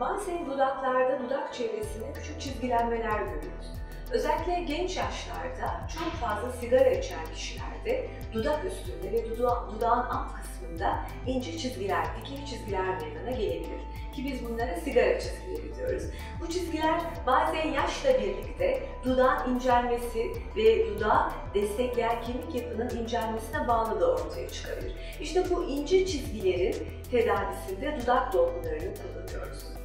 Bazen dudaklarda dudak çevresinde küçük çizgilenmeler görüyoruz. Özellikle genç yaşlarda çok fazla sigara içen kişilerde dudak üstünde ve dudağın alt kısmında ince çizgiler, dikey çizgiler meydana gelebilir. Ki biz bunlara sigara çizgileri diyoruz. Bu çizgiler bazen yaşla birlikte dudağın incelmesi ve dudağı destekleyen kemik yapının incelmesine bağlı da ortaya çıkabilir. İşte bu ince çizgilerin tedavisinde dudak dolgularını kullanıyoruz.